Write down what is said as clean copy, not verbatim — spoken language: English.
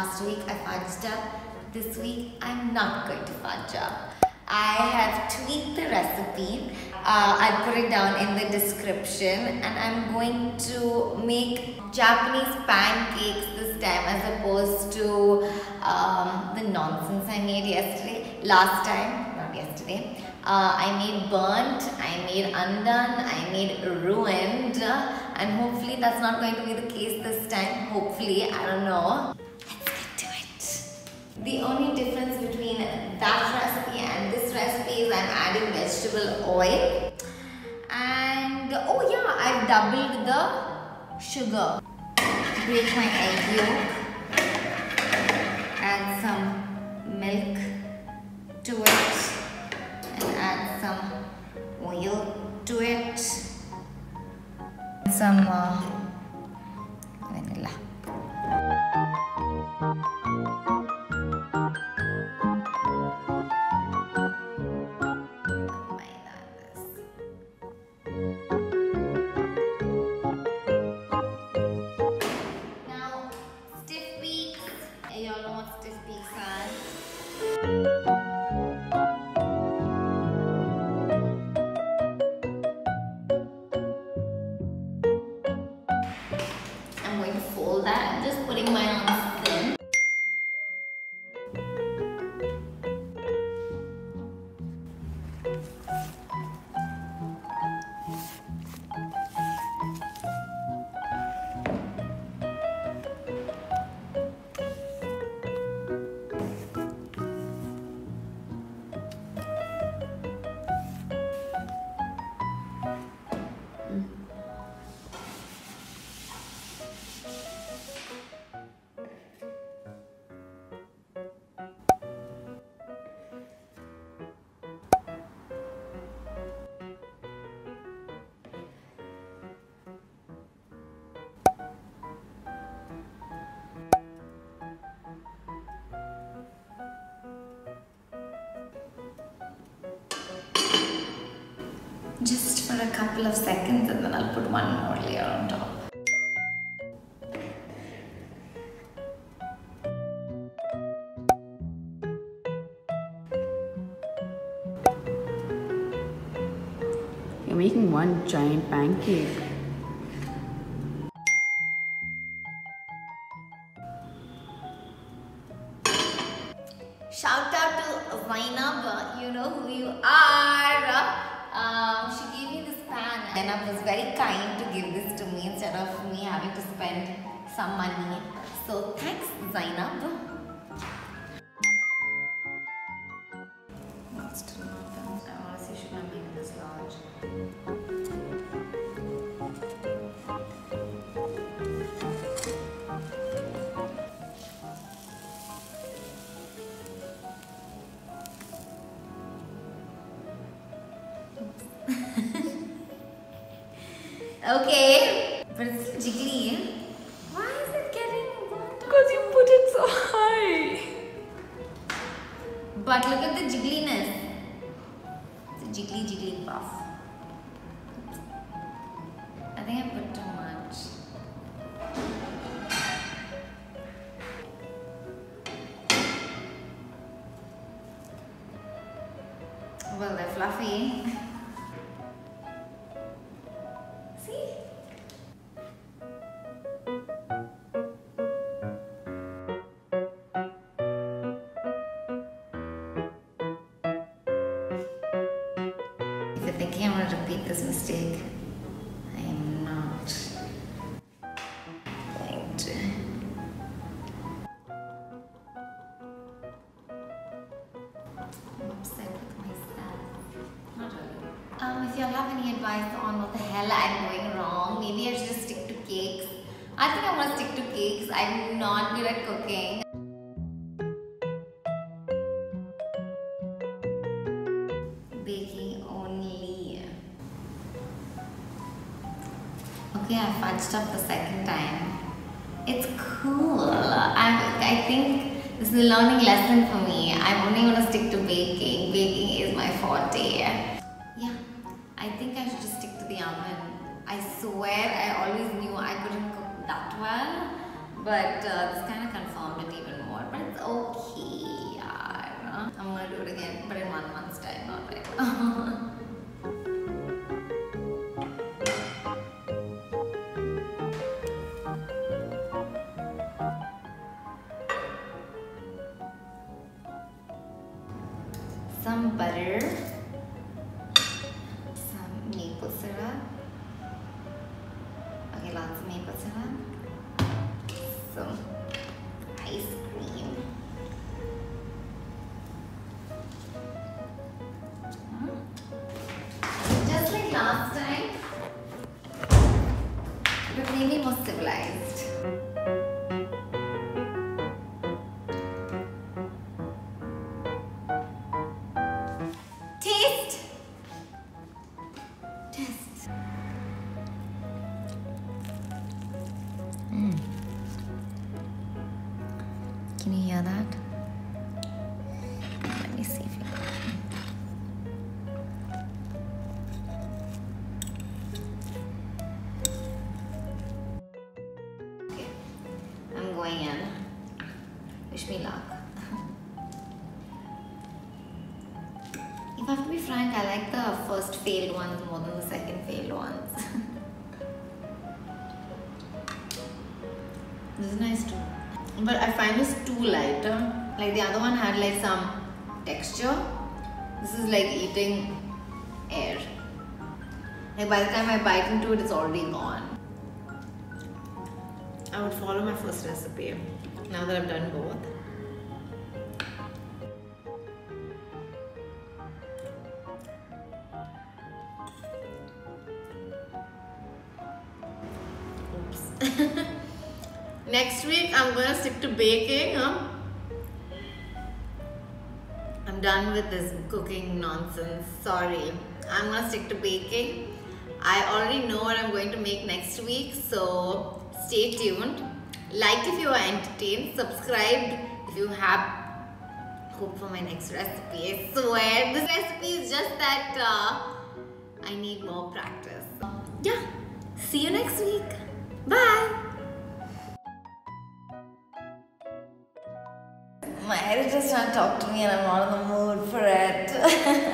Last week I fudged up. This week I'm not going to fudge up. I have tweaked the recipe. I put it down in the description, and I'm going to make Japanese pancakes this time as opposed to the nonsense I made yesterday. Last time, not yesterday. I made burnt, I made undone, I made ruined, and hopefully that's not going to be the case this time. Hopefully, I don't know. The only difference between that recipe and this recipe is I'm adding vegetable oil, and oh yeah, I've doubled the sugar. Break my egg yolk, add some milk to it, and add some oil to it, some vanilla. Just for a couple of seconds, and then I'll put one more layer on top. You're making one giant pancake. Shout out to Vinaba, you know who you are. She gave me this pan, and Zainab was very kind to give this to me instead of me having to spend some money. So thanks, Zainab. Let's turn off the oven. I want to see should I make this large. Okay, but it's jiggly. Why is it getting water? Because you put it so high. But look at the jiggliness. It's a jiggly puff. I think I put too much. Well, they're fluffy. I don't want to repeat this mistake. I am not going to. I'm upset with myself. Not really. If y'all have any advice on what the hell I'm going wrong, maybe I should just stick to cakes. I think I want to stick to cakes. I'm not good at cooking. Baking only. Okay, I fudged up the second time. It's cool. I think this is a learning lesson for me. I'm only gonna stick to baking. Baking is my forte. Yeah, I think I should just stick to the oven. I swear I always knew I couldn't cook that well, but this kind of confirmed. vomit even more, but it's okay. Yeah. I'm gonna do it again, but in 1 month's time, not right now. Some butter, some maple syrup. Okay, lots of maple syrup. Some ice cream. Just like last time, but maybe more civilized. Can you hear that? Let me see if you can. Okay, I'm going in. Wish me luck. If I have to be frank, I like the first failed ones more than the second failed ones. This is nice too. But I find this too light. Like the other one had like some texture. This is like eating air. Like by the time I bite into it, it's already gone. I would follow my first recipe now that I've done both. Oops. Next week, I'm gonna stick to baking. I'm done with this cooking nonsense. Sorry. I'm gonna stick to baking. I already know what I'm going to make next week, so stay tuned. Like if you are entertained, subscribe if you have hope for my next recipe. I swear, this recipe is just that I need more practice. Yeah, see you next week. Bye. My editor's trying to talk to me and I'm not in the mood for it.